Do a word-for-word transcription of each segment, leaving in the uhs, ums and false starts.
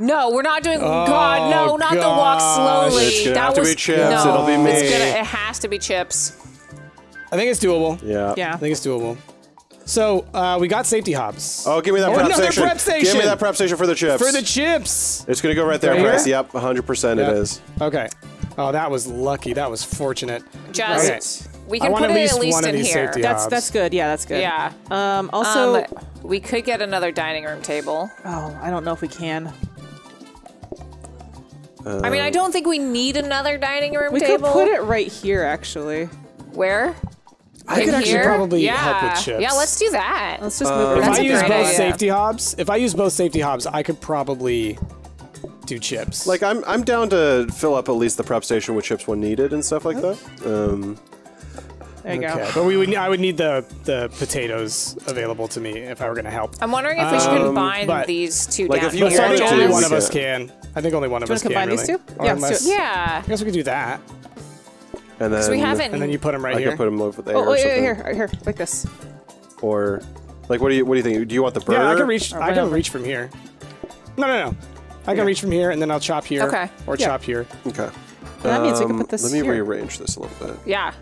No, we're not doing. Oh, God, no, not gosh. the walk slowly. It's gonna that have was, to be chips. No, It'll be me. It's gonna, it has to be chips. I think it's doable. Yeah. Yeah. I think it's doable. So uh, we got safety hops. Oh, give me that oh, prep, another station. prep station. Give me that prep station for the chips. For the chips. It's gonna go right there, Bryce. Yep, one hundred percent yep. it is. Okay. Oh, that was lucky. That was fortunate. Just, okay. we can put it at least, at least in here. That's hops. that's good. Yeah, that's good. Yeah. Um, also, um, we could get another dining room table. Oh, I don't know if we can. Uh, I mean, I don't think we need another dining room we table. We could put it right here, actually. Where? I in could actually here? probably yeah. help with chips. Yeah, let's do that. Let's just move um, it. If That's I use both idea. safety hobs, if I use both safety hobs, I could probably do chips. Like I'm, I'm down to fill up at least the prep station with chips when needed and stuff like that. Um, there you okay. go. But we would, I would need the the potatoes available to me if I were going to help. I'm wondering if we should combine um, these two like down if you here. I think only one of us can. I think only one of us can. Do you want to combine these two? Yeah. Yeah. I guess we could do that. And then, we haven't, and then you put them right I here. I can put them over there. Oh, wait, or something. here, here, like this. Or, like, what do you what do you think? Do you want the burner? Yeah, I can reach. Or I can over. reach from here. No, no, no. I can yeah. reach from here, and then I'll chop here. Okay. Or yeah. chop here. Okay. Um, that means we can put this. Let me here. rearrange this a little bit. Yeah.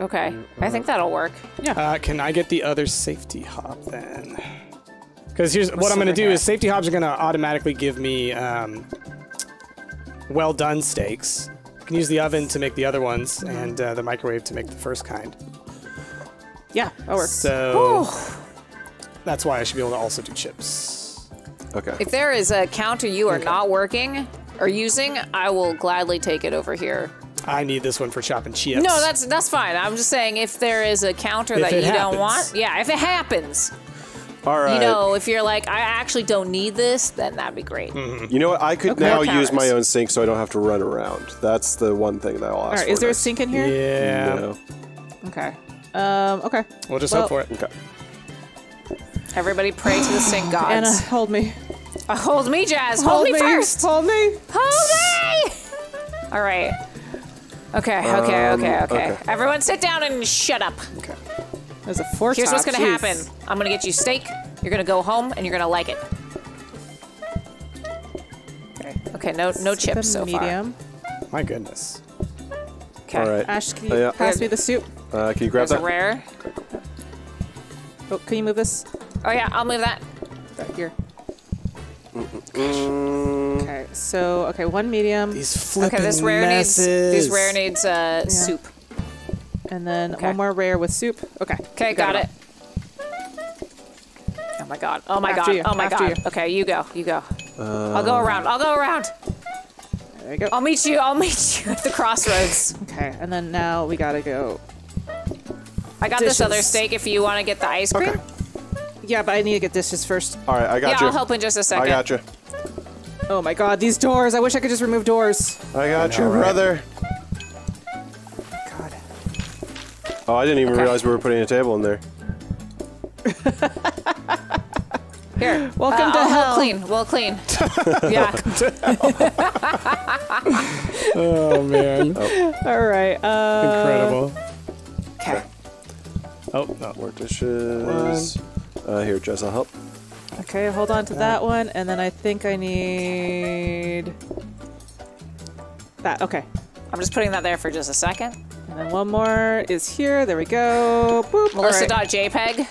Okay. I think that'll work. Yeah. Uh, can I get the other safety hop then? Because here's Let's what I'm going to do: is safety hops are going to automatically give me um, well done steaks. You can use the oven to make the other ones, and uh, the microwave to make the first kind. Yeah, that works. So Ooh. that's why I should be able to also do chips. Okay. If there is a counter you are okay. not working or using, I will gladly take it over here. I need this one for chopping chips. No, that's that's fine. I'm just saying if there is a counter if that you happens. don't want, yeah, if it happens. All right. You know, if you're like, I actually don't need this, then that'd be great. Mm-hmm. You know what? I could okay. now use my own sink so I don't have to run around. That's the one thing that I'll ask All right, for. Is there next. a sink in here? Yeah. No. Okay. Um, okay. We'll just well, hope for it. Okay. Everybody pray to the sink gods. Anna, hold me. Uh, hold me, Jazz. Hold, hold me, me first. Hold me. Hold me. All right. Okay, okay, um, okay, okay, okay. Everyone sit down and shut up. Okay. There's a four Here's top. what's going to happen. I'm going to get you steak. You're going to go home, and you're going to like it. Okay. Okay, no no soup chips so medium. far. My goodness. Okay. All right. Ash, can you oh, yeah. pass me the soup? Uh, can you grab There's that? There's a rare. Oh, can you move this? Oh, yeah, I'll move that. Right here. Mm-mm-mm. Okay, so, okay, one medium. These flipping okay, this rare messes. Needs, this rare needs uh, yeah. soup. And then okay. one more rare with soup. Okay. Okay, got, got it. it. Oh my god. Oh my After god. You. Oh my After god. You. Okay, you go. You go. Uh, I'll go around. I'll go around. There you go. I'll meet you. I'll meet you at the crossroads. Okay, and then now we gotta go. I got dishes. this other steak if you want to get the ice cream. Okay. Yeah, but I need to get dishes first. All right, I got yeah, you. Yeah, I'll help in just a second. I got you. Oh my god, these doors. I wish I could just remove doors. I got I know, you, right? brother. Oh, I didn't even okay. realize we were putting a table in there. Here, welcome uh, to I'll hell. Clean, we'll clean. yeah. oh man. Oh. All right. Uh, Incredible. Okay. Oh, not more dishes. Uh, here, Jess, I'll help. Okay, hold on to uh, that one, and then I think I need that. Okay. I'm just putting that there for just a second. And then one more is here. There we go. Boop. Melissa dot J P G.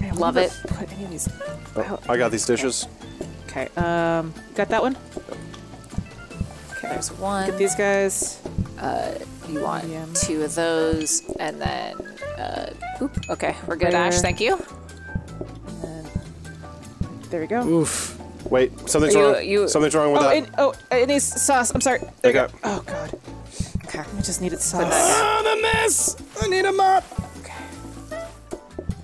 Right. Love it. Put any of these oh, I got these dishes. Okay. Um, got that one? Okay, there's one. Get these guys. Uh, you want medium. two of those. And then, uh, boop. Okay, we're good, there. Ash. Thank you. And then, there we go. Oof. Wait, something's you, wrong. You, something's wrong with oh, that. In, oh, it needs sauce. I'm sorry. There okay. you go. Oh, God. Okay, I just needed sauce. Oh, the mess! I need a mop! Okay.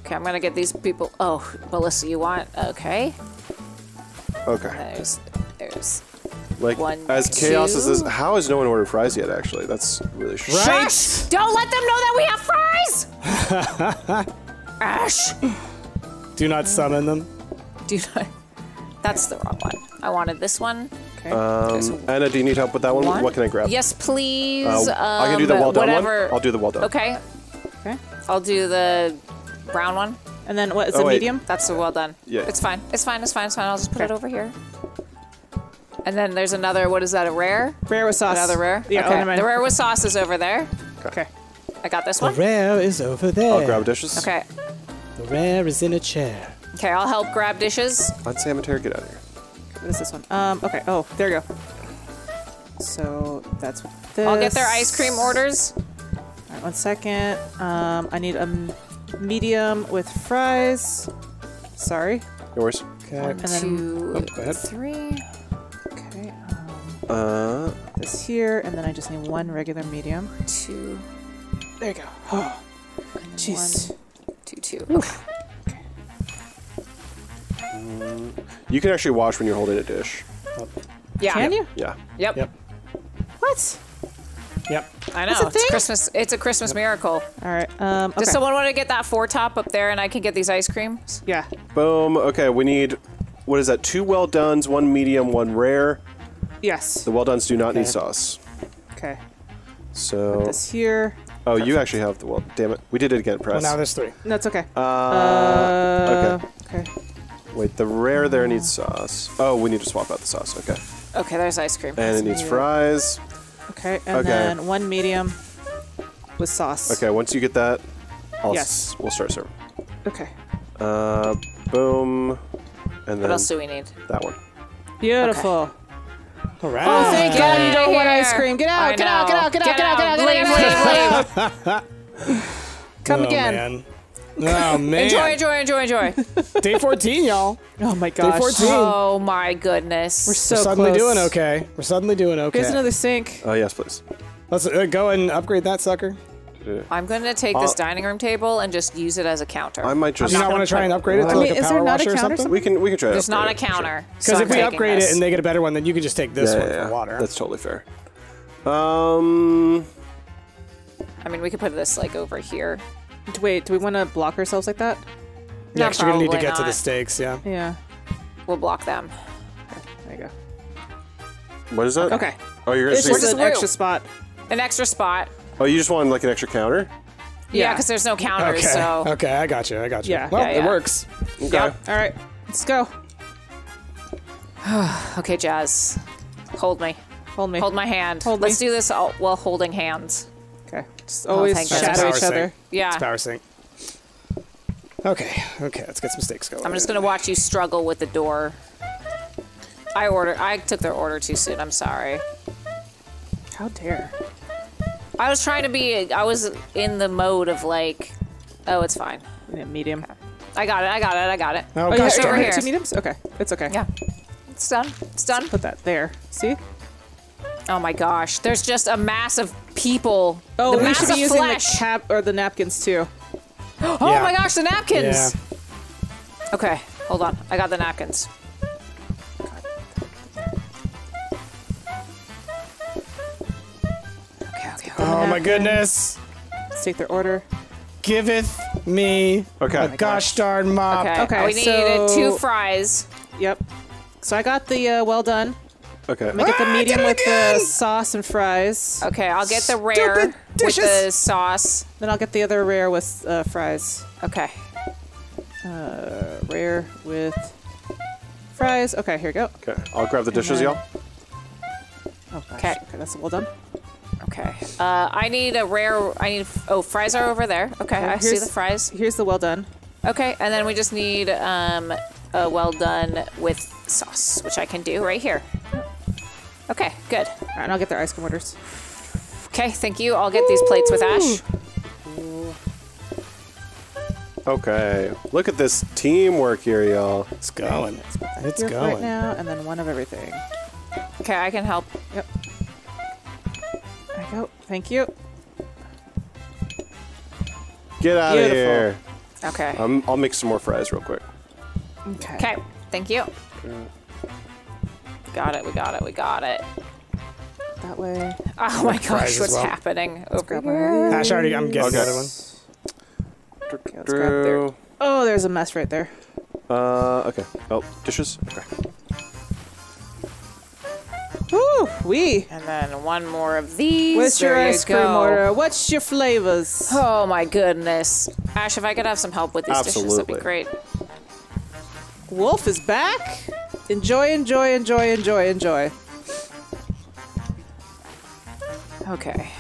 Okay, I'm gonna get these people. Oh, Melissa, you want? Okay. Okay. There's, there's. Like, one, as two. chaos as this, how has no one ordered fries yet, actually? That's really shit. Right? Shush! Don't let them know that we have fries! Ash! Do not summon them. Do not. That's the wrong one. I wanted this one. Okay. Um, Anna, do you need help with that one? one? What can I grab? Yes, please. Uh, um, I can do the well done whatever. one. I'll do the well done. Okay. Okay. I'll do the brown one. And then what is oh, a medium? Wait. That's a well done. Yeah. It's fine. It's fine. It's fine. It's fine. I'll just put okay. it over here. And then there's another. What is that? A rare? Rare with sauce. Another rare. Yeah. Okay. Oh, the rare with sauce is over there. Okay. I got this one. The rare is over there. I'll grab dishes. Okay. The rare is in a chair. Okay, I'll help grab dishes. Let's amateur get out of here. What is this one? Um. Okay. Oh, there you go. So that's this. I'll get their ice cream orders. All right, one second. Um, I need a medium with fries. Sorry. Yours. Okay. One, and two, then, oh, three. Okay. Um, uh. This here, and then I just need one regular medium. Two. There you go. Oh. Jeez. One, two, two. Oof. Okay. Mm, you can actually wash when you're holding a dish. Oh. Yeah. Can you? Yeah. Yep. Yep. What? Yep. I know. It's, a it's Christmas. It's a Christmas yep. miracle. All right. Um, okay. Does someone want to get that four top up there, and I can get these ice creams? Yeah. Boom. Okay. We need. What is that? Two well dones, one medium, one rare. Yes. The well dones do not okay. need sauce. Okay. So. Put this here. Oh, Perfect. you actually have the well. Damn it. We did it again. Press. Well, now there's three. No, it's okay. Uh. uh okay. Okay. Wait. The rare there needs sauce. Oh, we need to swap out the sauce. Okay. Okay. There's ice cream. And it needs fries. Okay, and okay. then one medium with sauce. Okay, once you get that, I'll yes. s we'll start serving. Okay. Uh, boom, and then. What else do we need? That one. Beautiful. Okay. All right. Oh, thank God you don't want ice cream. Get out! Get out! Get out! Get out! Get out! Get out! Get out! Get out! Come oh, again. Man. Oh man! Enjoy! Enjoy! Enjoy! Enjoy! Day fourteen, y'all. Oh my gosh! Day fourteen. Oh my goodness! We're so We're suddenly close. doing okay. We're suddenly doing okay. Here's another sink. Oh uh, yes, please. Let's uh, go and upgrade that sucker. Yeah. I'm going to take uh, this dining room table and just use it as a counter. I might just. Do you not want to try and upgrade it? I to mean, like is a there not a counter? Or something? Or something? We can we can try. There's not a counter. Because sure. so if I'm we upgrade this. it and they get a better one, then you can just take this yeah, one yeah, for water. That's totally fair. Um. I mean, we could put this like over here. Wait, do we want to block ourselves like that? Yeah, because no, you're going to need to get not. to the stakes, yeah. Yeah. We'll block them. Okay, there you go. What is that? Okay. Oh, you're going to just an room. extra spot. An extra spot. Oh, you just want like an extra counter? Yeah, because yeah, there's no counters, okay. so... Okay, I got you, I got you. Yeah. Well, yeah, yeah. it works. Okay. Yeah. All right, let's go. Okay, Jazz. Hold me. Hold me. Hold my hand. Hold let's me. do this all while holding hands. Okay. Just always oh, shadow each other. Sink. Yeah. It's power sync. Okay. Okay. Let's get some steaks going. I'm just gonna watch you struggle with the door. I ordered. I took their order too soon. I'm sorry. How dare! I was trying to be. I was in the mode of like, oh, it's fine. Yeah, medium. Okay. I got it. I got it. I got it. Oh, oh gosh, over here. Two mediums. Okay. It's okay. Yeah. It's done. It's done. Let's put that there. See. Oh my gosh! There's just a mass of people. Oh, the we mass should be of using flesh. the cap or the napkins too. oh yeah. my gosh, the napkins! Yeah. Okay, hold on. I got the napkins. Okay, okay. Oh napkins. my goodness! Let's take their order. Giveth me okay. a oh gosh. gosh darn mop. Okay, okay. we so... needed two fries. Yep. So I got the uh, well done. Okay. Make it the medium ah, with again. the sauce and fries. Okay, I'll get the rare with the sauce. Then I'll get the other rare with uh, fries. Okay. Uh, rare with fries. Okay, here we go. Okay, I'll grab the dishes, y'all. Oh, gosh. Okay. Okay, that's well done. Okay. Uh, I need a rare. I need. Oh, fries are over there. Okay, okay I see the fries. Here's the well done. Okay, and then we just need um, a well done with sauce, which I can do right here. Okay, good. All right, and I'll get their ice cream orders. Okay, thank you. I'll get Ooh. these plates with Ash. Ooh. Okay, look at this teamwork here, y'all. It's going. Right. It's going. Right now, and then one of everything. Okay, I can help. Yep. There I go. Thank you. Get out Beautiful. of here. Okay. Um, I'll make some more fries real quick. Okay. Okay, thank you. Okay. Got it, we got it, we got it. That way. Oh my gosh, what's well. happening over here? Ash already, I'm getting another one. Okay, let's grab there. Oh, there's a mess right there. Uh, okay. Oh, dishes? Okay. Woo! Woo-wee. And then one more of these. What's your ice cream order? What's your flavors? Oh, my goodness. Ash, if I could have some help with these Absolutely. dishes, that'd be great. Wolf is back. Enjoy, enjoy, enjoy, enjoy, enjoy. Okay.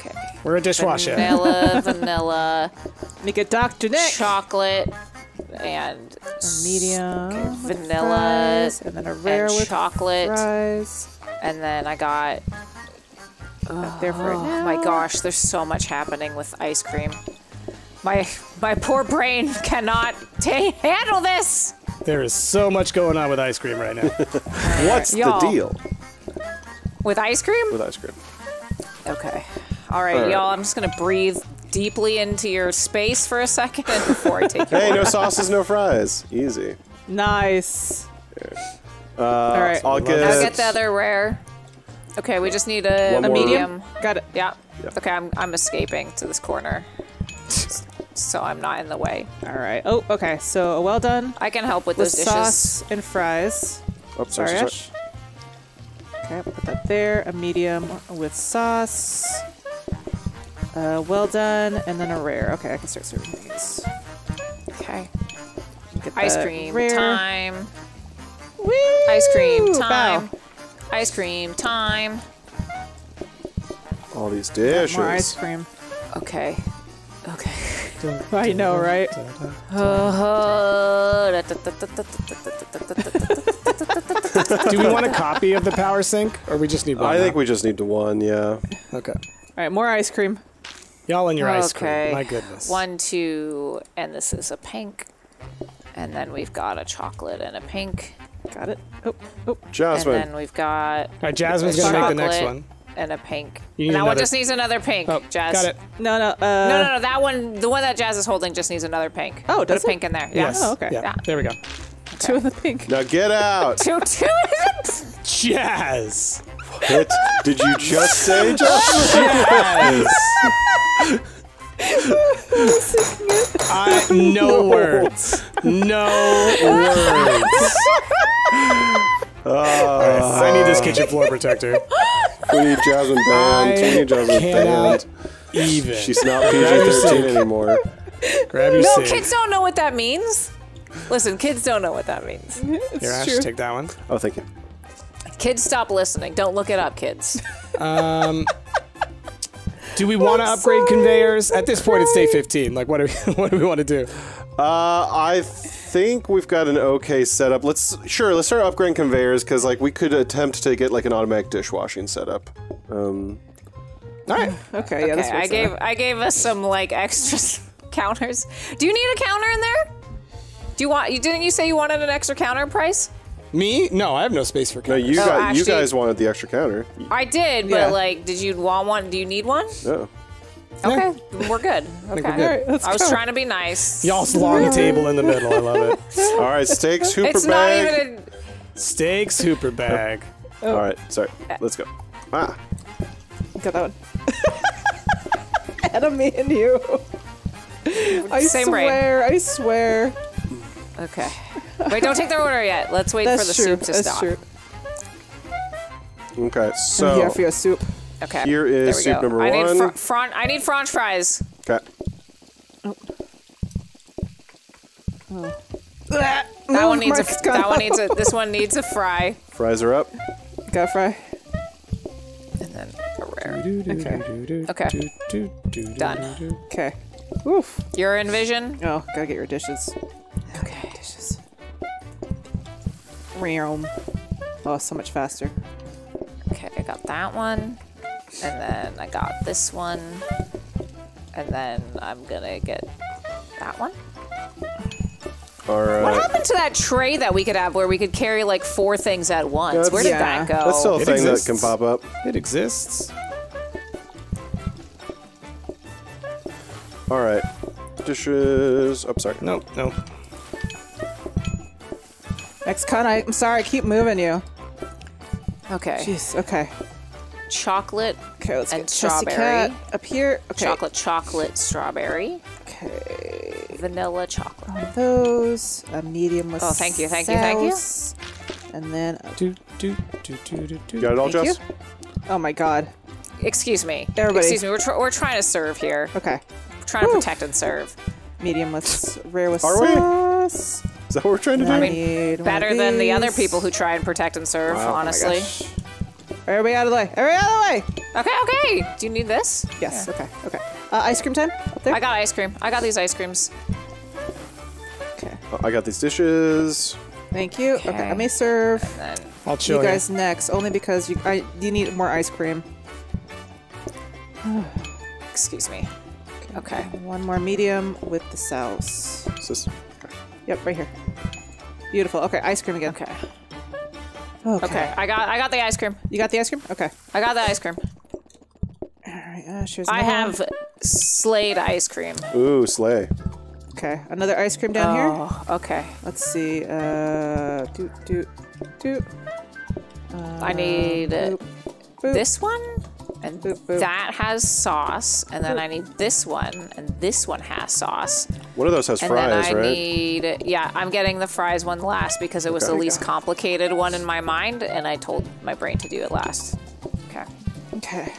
Okay. We're a dishwasher. Vanilla, vanilla. Make a Doctor Nick. Chocolate. And a medium, okay, vanilla, fries, and then a rare and with chocolate, fries. And then I got. Oh, there for oh my gosh, there's so much happening with ice cream. My my poor brain cannot ta handle this. There is so much going on with ice cream right now. What's the deal? With ice cream? With ice cream. Okay. All right, all right. Y'all. I'm just gonna breathe deeply into your space for a second before I take your Hey, one. No sauces, no fries. Easy. Nice. Uh, All right. I'll get, I'll get the other rare. Okay, we just need a, a medium. Room. Got it. Yeah. Yep. Okay, I'm, I'm escaping to this corner. So I'm not in the way. All right. Oh, okay. So well done. I can help with, with those dishes. Sauce and fries. Oh, sorry, sorry. Okay, put that there. A medium with sauce. Uh, well done, and then a rare. Okay, I can start serving these. Okay. Get ice cream rare. time. Woo! Ice cream time. Bow. Ice cream time. All these dishes. More ice cream. Okay. Okay. I know, right? Do we want a copy of the power sync, or we just need one? I think we just need the one. Yeah. Okay. All right, more ice cream. Y'all in your okay. ice cream. My goodness. One, two, and this is a pink. And then we've got a chocolate and a pink. Got it. Oh, oh. Jasmine. And then we've got. All right, Jasmine's going to make the next one. And a pink. You and that another. one just needs another pink. Oh, Jazz. Got it. No, no. Uh, no, no, no. That one, the one that Jazz is holding, just needs another pink. Oh, does Put a it? pink in there. Yeah. Yes. Oh, okay. Yeah. Yeah. There we go. Okay. Two in the pink. Now get out. two, two in the Jazz. What did you just say, Jasmine? Yes. I, no words. No words. Uh, I need this kitchen floor protector. We need Jasmine band. We need Jasmine band. Even. She's not P G thirteen anymore. Grab your no, sink. Kids don't know what that means. Listen, kids don't know what that means. It's Here, Ash, true. take that one. Oh, thank you. Kids, stop listening. Don't look it up, kids. Um, do we want to upgrade sorry. conveyors? At this point, it's day fifteen. Like, what do we, what do we want to do? Uh, I think we've got an okay setup. Let's sure. Let's start upgrading conveyors because, like, we could attempt to get like an automatic dishwashing setup. Um, all right. Okay. Yeah. Okay, this I gave up. I gave us some like extra counters. Do you need a counter in there? Do you want? You didn't you say you wanted an extra counter price? Me? No, I have no space for counters. No, you, oh, got, Ash, you guys did. wanted the extra counter. I did, but yeah. like, did you want one? Do you need one? No. Okay, yeah. we're good. Okay, we're good. Right, let's I was go. trying to be nice. Y'all's long table in the middle. I love it. All right, steaks hooper it's bag. It's not even a steaks hooper bag. Oh. All right, sorry. Let's go. Ah, got that one. Adam, me and you. I Same swear. Brain. I swear. Okay. Wait, don't take their order yet. Let's wait That's for the true. soup to That's stop. True. Okay, so. I'm here for your soup. Okay. Here is soup go. number I one. Need fr I need French fries. Okay. Oh. Oh. That Move, one needs Mark's a. That one needs a. This one needs a fry. Fries are up. Got a fry. And then a rare. Do, do, do, okay. Do, do, okay. Do, do, do, do, Done. Do, do. Okay. Oof. You're in vision. Oh, gotta get your dishes. Okay. Dishes. Realm. Oh, so much faster. Okay, I got that one. And then I got this one. And then I'm gonna get that one. All right. What happened to that tray that we could have where we could carry like four things at once? That's, where did yeah. that go? That's still a it thing exists. that can pop up. It exists. All right. Dishes. Oh, sorry. No, no. Ex-con, I'm sorry, I keep moving you. Okay. Jeez, okay. Chocolate okay, let's and get strawberry. Cat up here. Okay. Chocolate, chocolate, strawberry. Okay. Vanilla chocolate. All those. A medium with Oh, thank you, thank sauce. you, thank you. And then... Oh. Do, do, do, do, do, do. Got it all, Jess? Oh, my God. Excuse me. Everybody. Excuse me. We're, tr we're trying to serve here. Okay. We're trying Woo. to protect and serve. Medium with... Rare with Are sauce. We? Is that what we're trying to do? I mean, better than the other people who try and protect and serve, wow, honestly. Oh, everybody out of the way. Everybody out of the way. Okay, okay. Do you need this? Yes. Yeah. Okay, okay. Uh, ice cream time up there? I got ice cream. I got these ice creams. Okay. Well, I got these dishes. Thank you. Okay, okay, I may serve and then I'll chill you guys you. next, only because you, I, you need more ice cream. Excuse me. Okay. Okay. One more medium with the sauce. Yep, right here. Beautiful. Okay, ice cream again. Okay. Okay. Okay. I got I got the ice cream. You got the ice cream? Okay. I got the ice cream. All right. Uh, here's I have one. Slade ice cream. Ooh, slay. Okay. Another ice cream down oh, here. Oh, okay. Let's see. Uh, do do do. Uh, I need boop, boop. this one and boop, boop. that has sauce, and then boop. I need this one and this one has sauce. One of those has and fries, then I right? Need, yeah, I'm getting the fries one last because it was okay. the least complicated one in my mind, and I told my brain to do it last. Okay. Okay.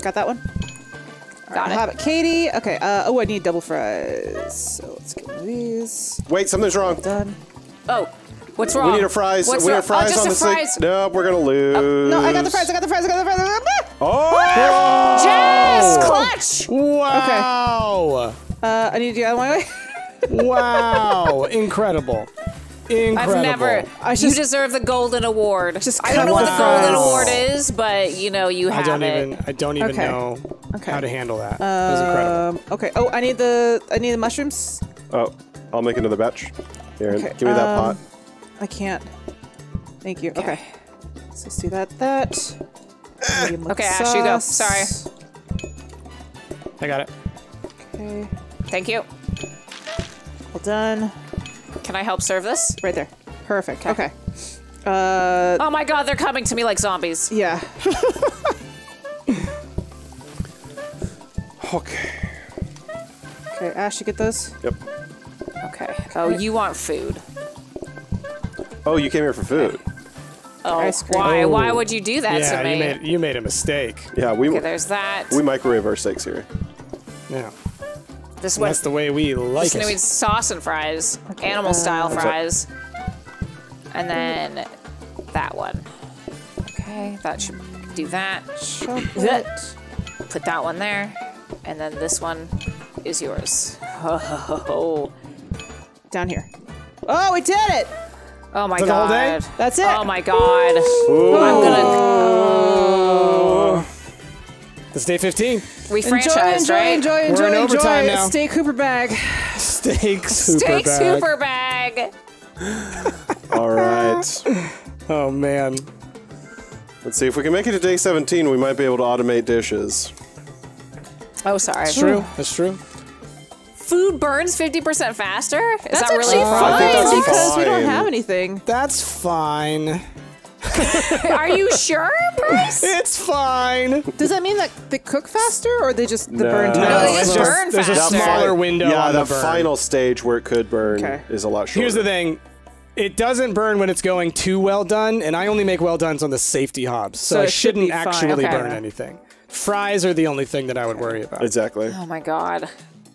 Got that one? Got right, it. I'll have it. Katie. Okay. Uh, oh, I need double fries. So let's get one of these. Wait, something's wrong. Done. Oh, what's wrong? We need a fries. What's we need a fries oh, on the fries. No, we're gonna lose. Oh, no, I got the fries. I got the fries. I got the fries. Oh! oh! Jess, clutch! Wow! Okay. Uh, I need to do the other one. Wow! Incredible! Incredible! I've never. I just, you deserve the golden award. Just I don't know what the golden award is, but you know you have I don't it. Even, I don't even okay. know okay. how to handle that. Um, that was incredible. Okay. Oh, I need the I need the mushrooms. Oh, I'll make another batch. Here, okay. give me that um, pot. I can't. Thank you. Okay. okay. So let's do that. That. Okay, Ash, you go. Sorry. I got it. Okay. Thank you. Well done. Can I help serve this? Right there. Perfect. Kay. Okay. Uh, oh my God, they're coming to me like zombies. Yeah. Okay. Okay, Ash, you get those? Yep. Okay. Oh, you want food. Oh, you came here for food. Okay. Oh, ice cream. Why? Oh. Why would you do that yeah, to me? You made, you made a mistake. Yeah, we. Okay, there's that. We microwave our steaks here. Yeah. This way, that's the way we like just it. Just need sauce and fries, okay. animal style uh, fries, and then that one. Okay, that should do that. Chocolate. Put that one there, and then this one is yours. Oh. Down here. Oh, we did it! Oh my Took God! The whole day? That's it! Oh my God! Ooh. I'm gonna. Oh. It's day fifteen. We franchised, enjoy, right? Enjoy, enjoy, enjoy, We're in enjoy. Overtime now. Steak Hooper bag. Steak Hooper Steak Hooper bag. All right. Oh man. Let's see if we can make it to day seventeen. We might be able to automate dishes. Oh, sorry. That's true. That's true. Food burns fifty percent faster? Is that's that really fine? I think that's fine. Because we don't have anything. That's fine. Are you sure, Bryce? It's fine. Does that mean that they cook faster, or they just the no. burn? No, no, they just burn faster. There's a smaller window. Yeah, on the, the burn. final stage where it could burn okay. is a lot shorter. Here's the thing: it doesn't burn when it's going too well done, and I only make well dones on the safety hobs, so, so I shouldn't should actually okay. burn anything. Fries are the only thing that I would worry about. Exactly. Oh my God.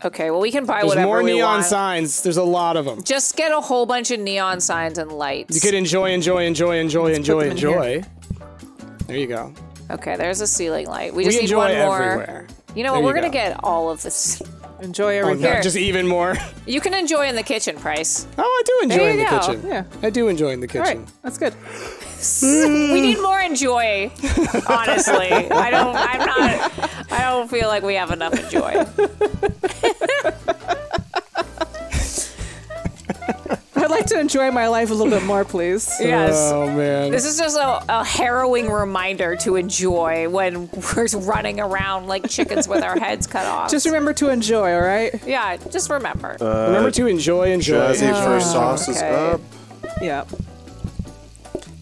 Okay, well we can buy There's whatever we want. There's more neon signs. There's a lot of them. Just get a whole bunch of neon signs and lights. You could enjoy, enjoy, enjoy, enjoy, Let's enjoy, enjoy. There you go. Okay, there's a ceiling light. We, we just need one more. Everywhere. You know there what? You we're go. gonna get all of this. Enjoy everything. Oh, no, just even more. You can enjoy in the kitchen, Price. Oh, I do enjoy in the go. kitchen. Yeah, I do enjoy in the kitchen. All right, that's good. We need more enjoy. Honestly, I don't. I'm not. I don't feel like we have enough enjoy. I'd like to enjoy my life a little bit more, please. Yes. Oh, man. This is just a, a harrowing reminder to enjoy when we're running around like chickens with our heads cut off. Just remember to enjoy, all right? Yeah, just remember. Uh, remember to enjoy, enjoy. Uh, the first sauce is up. Yeah.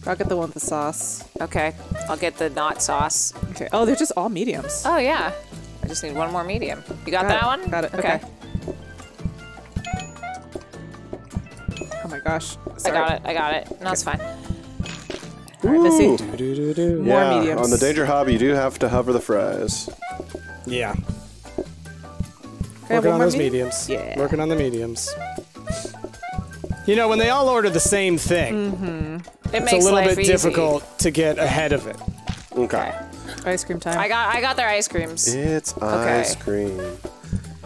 I'll get the one with the sauce. Okay. I'll get the not sauce. Okay. Oh, they're just all mediums. Oh, yeah. I just need one more medium. You got, got that it. one? Got it. Okay. okay. Oh my gosh. Sorry. I got it. I got it. No, okay. It's fine. Right, that's it. Do, do, do, do. More yeah, mediums. On the Danger Hob, you do have to hover the fries. Yeah. Working on those mediums. mediums. Yeah. Working on the mediums. You know, when they all order the same thing, mm-hmm. it it's makes a little life bit easy. difficult to get ahead of it. Okay. Ice cream time. I got I got their ice creams. It's okay. ice cream.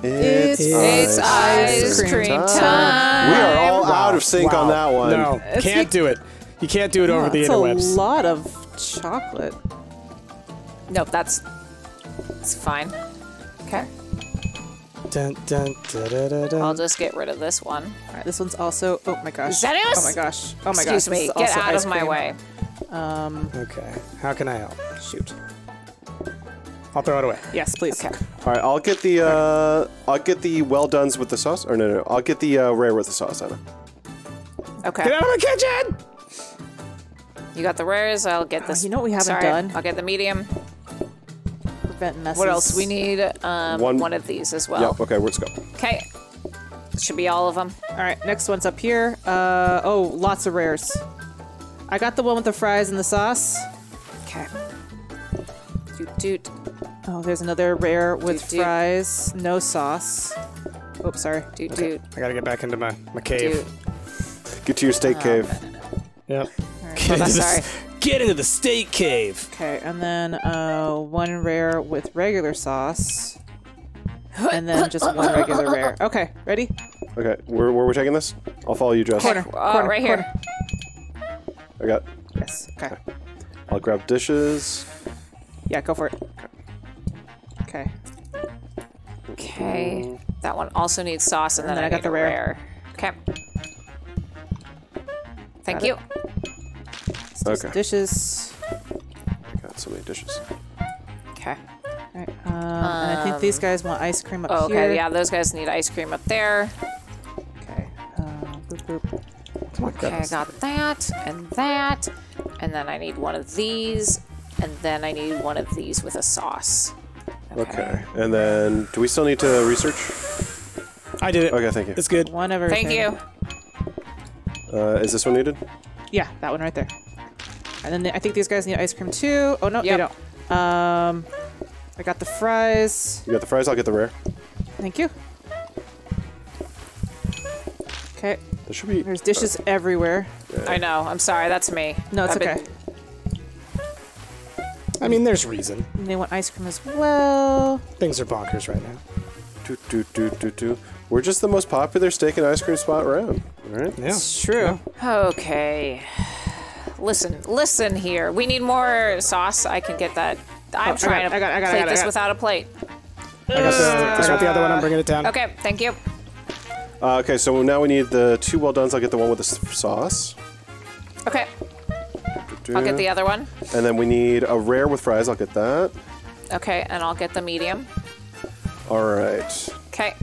It's, it's ice, ice cream, cream time. time. We are all wow. out of sync wow. on that one. No, it's can't like, do it. You can't do it no, over the interwebs. That's a lot of chocolate. Nope, that's it's fine. Okay. Dun, dun, da, da, da, da. I'll just get rid of this one. All right, this one's also. Oh my gosh. Zenius? Oh my gosh. Oh my Excuse gosh. Excuse me. Get out of my way. Um, okay. How can I help? Shoot. I'll throw it away. Yes, please. Okay. All right. I'll get the. Uh, I'll get the well done's with the sauce. Or no, no. no. I'll get the uh, rare with the sauce, Anna. Okay. Get out of my kitchen! You got the rares. I'll get this. Oh, you know what we haven't Sorry. done? I'll get the medium. Prevent messes. What else? We need um, one. one of these as well. Yep. Okay. Let's go. Okay. Should be all of them. All right. Next one's up here. Uh, oh, lots of rares. I got the one with the fries and the sauce. Okay. Doot doot. Oh, there's another rare with doot, fries, doot. no sauce. Oops, sorry. Doot okay. doot. I gotta get back into my, my cave. Doot. Get to your steak um, cave. Yep. Right. Get, oh, into sorry. The, get into the steak cave. Okay, and then uh, one rare with regular sauce. And then just one regular rare. Okay, ready? Okay, where, where are we taking this? I'll follow you, Jess. Corner, corner, uh, corner right corner. here. I got. Yes. Okay. okay. I'll grab dishes. Yeah, go for it. Okay. Okay. That one also needs sauce, and then, and then I, I got the rare. rare. Okay. Thank got you. Okay. Dishes. I got so many dishes. Okay. All right. Um, um, and I think these guys want ice cream up okay, here. Okay. Yeah, those guys need ice cream up there. Okay. Uh, boop, boop. Oh, okay, I got that, and that, and then I need one of these, and then I need one of these with a sauce. Okay, okay. And then, do we still need to research? I did it. Okay, thank you. It's good. One of everything. Thank you. Uh, is this one needed? Yeah, that one right there. And then the, I think these guys need ice cream too. Oh, no, yep. they don't. Um, I got the fries. You got the fries, I'll get the rare. Thank you. Okay. There should be, There's dishes uh, everywhere. Yeah. I know. I'm sorry. That's me. No, it's I've okay. Been... I mean, there's reason. And they want ice cream as well. Things are bonkers right now. Do, do, do, do, do. We're just the most popular steak and ice cream spot around. All right? Yeah. It's true. Yeah. Okay. Listen. Listen here. We need more sauce. I can get that. I'm oh, trying I got, to I got, I got, plate I got, this I got. without a plate. I got, this, uh, I got the other one. I'm bringing it down. Okay. Thank you. Uh, okay, so now we need the two well dones. I'll get the one with the sauce. Okay. I'll get the other one. And then we need a rare with fries. I'll get that. Okay, and I'll get the medium. All right. Okay.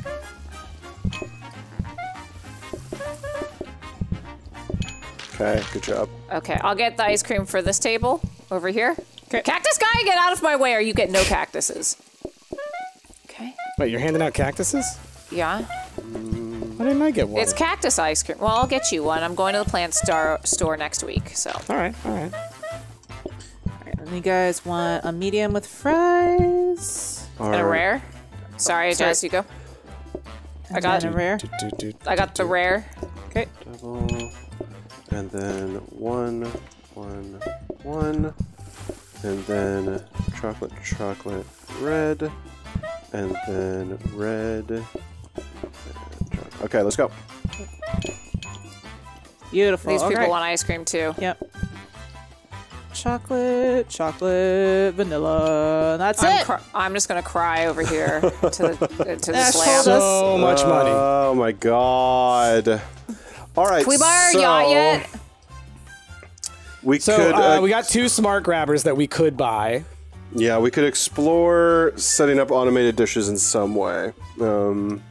Okay, good job. Okay, I'll get the ice cream for this table over here. Okay. Cactus guy, get out of my way or you get no cactuses. Okay. Wait, you're handing out cactuses? Yeah. Why didn't I get one? It's cactus ice cream. Well, I'll get you one. I'm going to the plant star store next week, so. All right, all right. All right, and you guys want a medium with fries? All and right. a rare? Sorry, oh, sorry. Jess, you go. And I got a rare. Do, do, do, do, I got the rare. Okay. Double, and then one, one, one, and then chocolate, chocolate, red, and then red. Okay, let's go. Beautiful. These okay. people want ice cream too. Yep. Chocolate, chocolate, vanilla. That's I'm it. I'm just gonna cry over here to the to the slam. So much money. Oh my god. All right. Can we buy our so yacht yet? We so, could. Uh, uh, we got two smart grabbers that we could buy. Yeah, we could explore setting up automated dishes in some way. Um.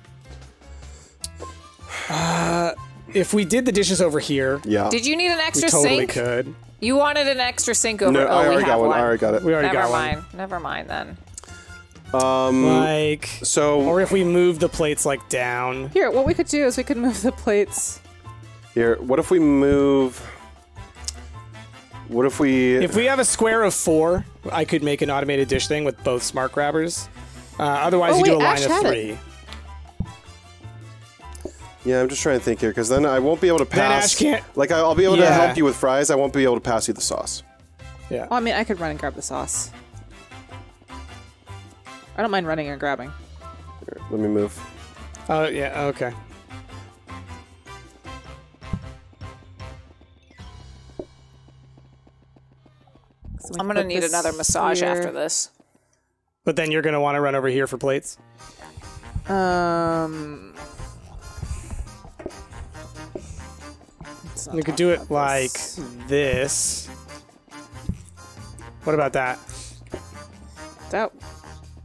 Uh, if we did the dishes over here, yeah. Did you need an extra we totally sink? Totally could. You wanted an extra sink over. No, oh, I already we got one. one. I already got it. We already Never got mind. one. Never mind then. Um, like so, or if we move the plates like down. Here, what we could do is we could move the plates. Here, what if we move? What if we... If we have a square of four, I could make an automated dish thing with both smart grabbers. Uh, otherwise, oh, you wait, do a line Ash of three. It. Yeah, I'm just trying to think here, because then I won't be able to pass. Then Ash can't... Like, I'll be able yeah. to help you with fries. I won't be able to pass you the sauce. Yeah. Well, I mean, I could run and grab the sauce. I don't mind running and grabbing. Here, let me move. Oh, uh, yeah, okay. So I'm going to need another massage here. after this. But then you're going to want to run over here for plates? Um... We could do it like this. this. What about that? That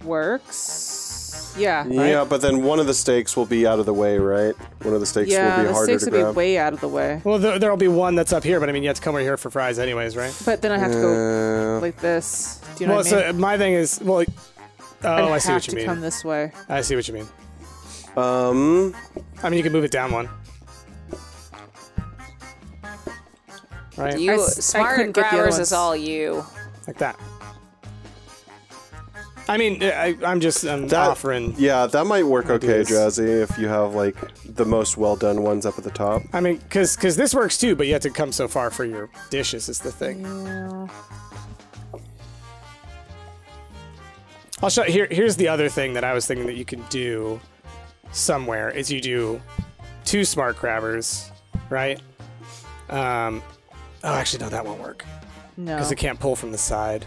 works. Yeah. Yeah, right? But then one of the stakes will be out of the way, right? One of the stakes yeah, will be the harder to grab. Yeah, the stakes will be way out of the way. Well, th there'll be one that's up here, but I mean, you have to come over here for fries anyways, right? But then I have to go uh, like this. Do you know well, what I mean? Well, so my thing is, well, like, oh, I'd I see what you mean. Come this way. I see what you mean. Um, I mean, you can move it down one. Right. You, I, smart I grabbers is all you. Like that. I mean, I, I'm just I'm that, offering. Yeah, that might work okay, Jazzy, if you have like the most well done ones up at the top. I mean, because because this works too, but you have to come so far for your dishes is the thing. Yeah. I'll show. Here, here's the other thing that I was thinking that you can do somewhere is you do two smart grabbers, right? Um. Oh, actually, no, that won't work. No. Because it can't pull from the side.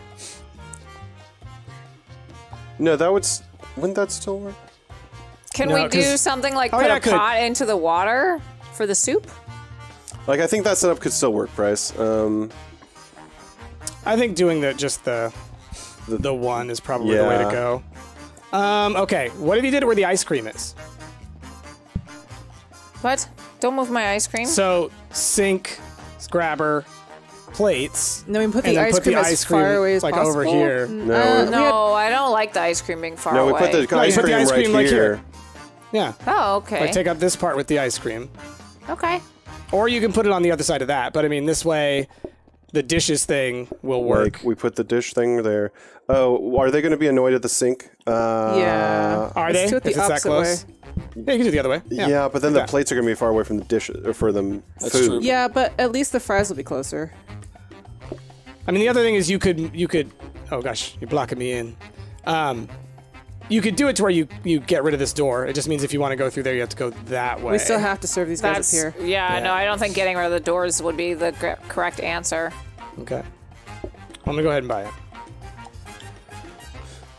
No, that would... Wouldn't that still work? Can no, we do something like oh, put yeah, a pot into the water for the soup? Like, I think that setup could still work, Bryce. Um, I think doing the, just the, the the one is probably yeah. the way to go. Um, okay, what if you did it where the ice cream is? What? Don't move my ice cream? So, sink... grabber plates. No, we put the ice put cream the as ice cream, far away as like possible. Over here. No, uh, no, I don't like the ice cream being far away. No, we away. put the ice, no, cream, put the ice cream right, right here. here. Yeah. Oh, okay. Like take up this part with the ice cream. Okay. Or you can put it on the other side of that, but I mean this way, the dishes thing will work. Like we put the dish thing there. Oh, are they going to be annoyed at the sink? Uh, yeah. Are Let's they? Do it the if it's that close. Way. Yeah, you can do it the other way. Yeah, yeah but then like the that. plates are going to be far away from the dishes, or for them That's food. True. Yeah, but at least the fries will be closer. I mean, the other thing is you could, you could, oh gosh, you're blocking me in. Um, you could do it to where you, you get rid of this door. It just means if you want to go through there, you have to go that way. We still have to serve these That's, guys up here. Yeah, yeah, no, I don't think getting rid of the doors would be the correct answer. Okay. I'm going to go ahead and buy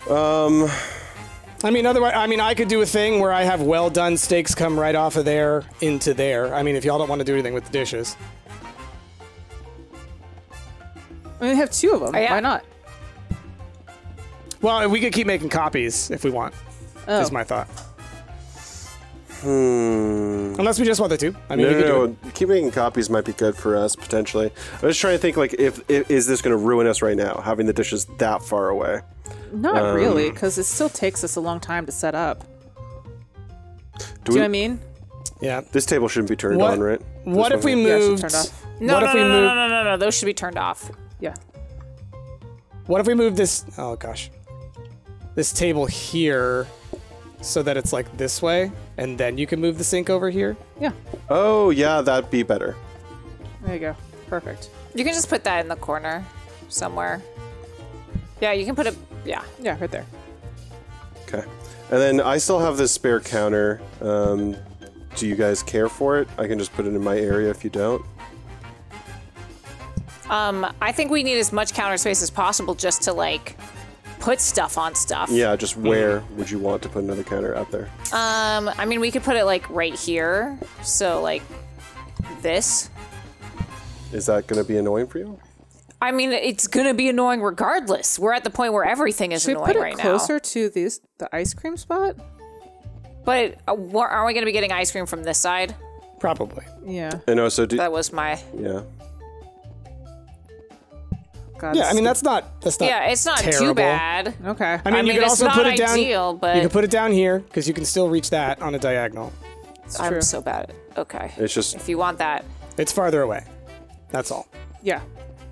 it. Um... I mean, otherwise, I mean, I could do a thing where I have well done steaks come right off of there into there. I mean, if y'all don't want to do anything with the dishes, I mean, we have two of them. Oh, yeah. Why not? Well, we could keep making copies if we want. Oh. Is my thought. Hmm. Unless we just want the two. I mean, no, we could no, do no. Keep making copies might be good for us potentially. I'm just trying to think like, if, if is this going to ruin us right now having the dishes that far away? Not um, really, because it still takes us a long time to set up. Do, do we, you know what I mean? Yeah. This table shouldn't be turned what, on, right? This what if we moved... Yeah, it off. No, no, no, no, no, no, no, no, those should be turned off. Yeah. What if we move this... Oh, gosh. This table here so that it's like this way, and then you can move the sink over here? Yeah. Oh, yeah, that'd be better. There you go. Perfect. You can just put that in the corner somewhere. Yeah, you can put a... Yeah, yeah, right there. Okay. And then I still have this spare counter. Um, do you guys care for it? I can just put it in my area if you don't. Um, I think we need as much counter space as possible just to, like, put stuff on stuff. Yeah, just where mm-hmm. would you want to put another counter up there? Um, I mean, we could put it, like, right here. So, like, this. Is that going to be annoying for you? I mean, it's going to be annoying regardless. We're at the point where everything is Should annoying right now. Should we put it closer now. to these, the ice cream spot? But uh, aren't we going to be getting ice cream from this side? Probably. Yeah. And also, do that was my... Yeah. God, yeah, I mean, that's not that's not Yeah, it's not terrible. too bad. Okay. I mean, I you mean, could also put it down... Ideal, but you can put it down here, because you can still reach that on a diagonal. It's I'm true. so bad at it. Okay. It's just... If you want that. It's farther away. That's all. Yeah.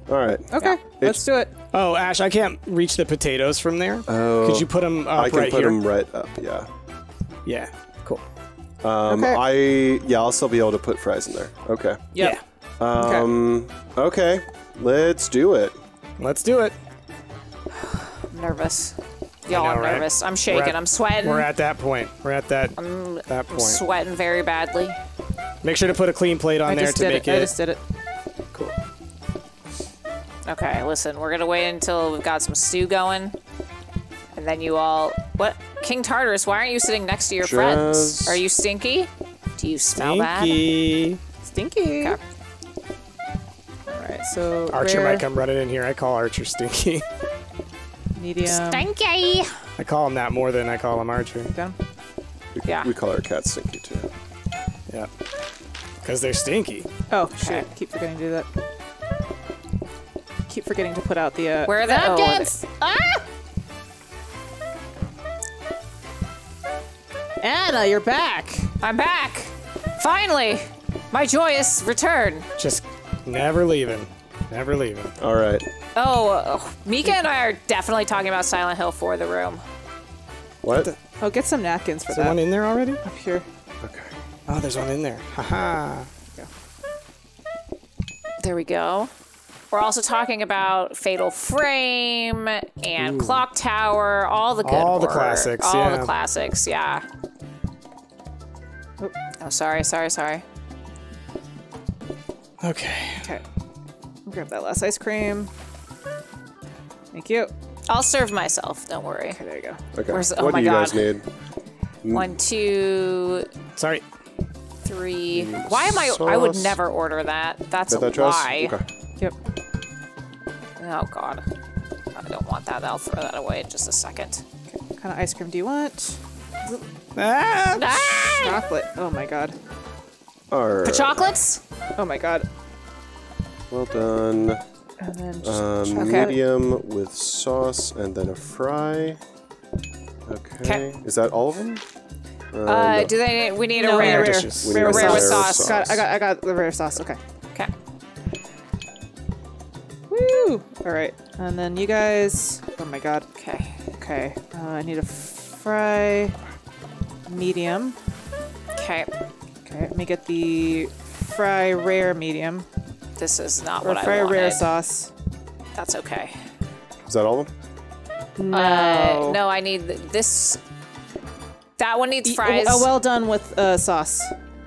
All right. Okay, yeah. Let's do it. Oh, Ash, I can't reach the potatoes from there. Oh. Could you put them up right here? I can put them right up, yeah. Yeah, cool. Um, okay. I, yeah, I'll still be able to put fries in there. Okay. Yep. Yeah. Um, okay. okay, let's do it. Let's do it. I'm nervous. Y'all are nervous. Right? I'm shaking. At, I'm sweating. We're at that point. We're at that, I'm, that point. I'm sweating very badly. Make sure to put a clean plate on I there to make it. it. I just did it. Cool. Okay, listen. We're going to wait until we've got some stew going. And then you all... What? King Tartarus, why aren't you sitting next to your just friends? Are you stinky? Do you smell stinky. bad? Stinky. Okay. All right, so... Archer might come running in here. I call Archer stinky. Medium. Stinky! I call him that more than I call him Archer. Down? We, yeah. We call our cats stinky, too. Yeah. Because they're stinky. Oh, okay. Shit. Keep forgetting to do that. Keep forgetting to put out the... Uh, Where are the napkins? Oh, ah! Anna, you're back. I'm back. Finally. My joyous return. Just never leaving. Never leaving. All right. Oh, oh, Mika and I are definitely talking about Silent Hill for the room. What? The? Oh, get some napkins for Is that. Is there one in there already? Up here. Okay. Oh, there's one in there. Haha. There, there we go. We're also talking about Fatal Frame and Ooh. Clock Tower, all the good All horror. the classics, all yeah. All the classics, yeah. Oop. Oh, sorry, sorry, sorry. Okay. Okay. Grab that last ice cream. Thank you. I'll serve myself, don't worry. Okay, there you go. Okay. Where's, oh what my do you God. guys need? One, two... Sorry. Three... Why am I... Sauce. I would never order that. That's Get a that lie. Okay. Yep. Oh, God. I don't want that. I'll throw that away in just a second. Okay. What kind of ice cream do you want? Ah! Ah! Chocolate. Oh, my God. All right. The chocolates? Oh, my God. Well done. And then just um, okay. medium with sauce and then a fry. Okay. Kay. Is that all of them? Uh, uh no. Do they? We need no, a rare. Rare, rare, we need rare, rare, rare sauce. sauce. Got, I got. I got the rare sauce. Okay. Okay. Woo! All right. And then you guys. Oh my God. Okay. Okay. Uh, I need a fry. Medium. Okay. Okay. Let me get the fry rare medium. This is not or what fry I wanted. Fry rare sauce. That's okay. Is that all of them? No. Uh, no, I need this. That one needs fries. A well done with uh, sauce.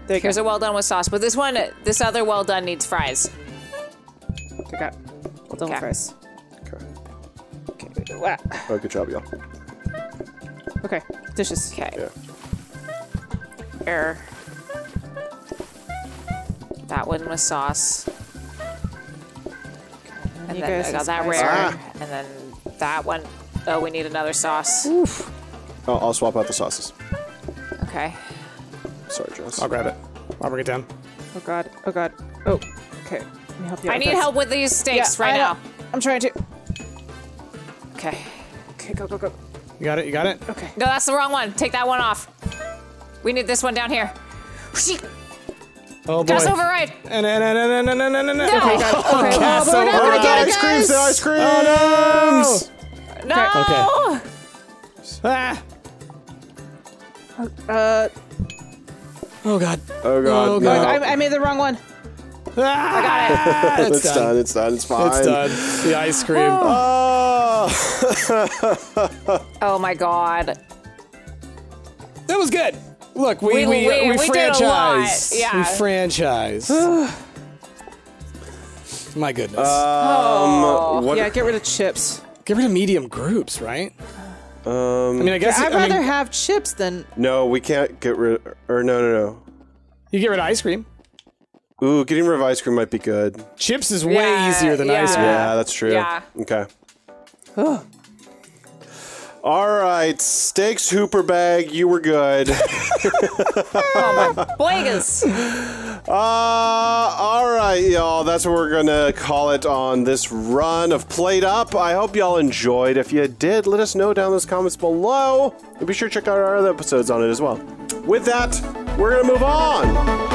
There you Here's go. a well done with sauce, but this one, this other well done needs fries. Okay. Well done okay. with fries. Okay. Okay. Wow. Oh, good job, y'all. Okay. Dishes. Okay. Yeah. Error. That one with sauce. And, and then I got that rare, ah. and then. That one. Oh, we need another sauce. Oof. Oh, I'll swap out the sauces. Okay. Sorry, Jess. I'll grab it. I'll bring it down. Oh, God. Oh, God. Oh. Okay. Let me help you out I need this. help with these steaks yeah, right I now. Don't. I'm trying to. Okay. Okay, go, go, go. You got it? You got it? Okay. No, that's the wrong one. Take that one off. We need this one down here. Oh, boy. Gas override! And, and, and, and, and, and, and, and. No! Okay, guys. Okay. Oh, gas but we're not gonna get it, guys. Ice creams, the ice creams! Oh, no! No! Okay. Ah! Uh. Oh, God. Oh, God. Oh, God. No. I, I made the wrong one. Ah! I got it. It's done. done. It's done. It's fine. It's done. The ice cream. Oh, oh. Oh my God. That was good. Look, we we we, we, we, we franchise. Yeah. We franchise. My goodness. Um, oh. Yeah, get rid of chips. Get rid of medium groups, right? Um, I mean, I guess yeah, I'd it, rather I mean, have chips than. No, we can't get rid. Or no, no, no. You get rid of ice cream. Ooh, getting rid of ice cream might be good. Chips is way yeah, easier than yeah. ice cream. Yeah, that's true. Yeah. Okay. Oh. All right, steaks hooper bag, you were good. Oh my boingus. Uh, all right, y'all, that's what we're gonna call it on this run of Plate Up. I hope y'all enjoyed. If you did, let us know down in those comments below. And be sure to check out our other episodes on it as well. With that, we're gonna move on.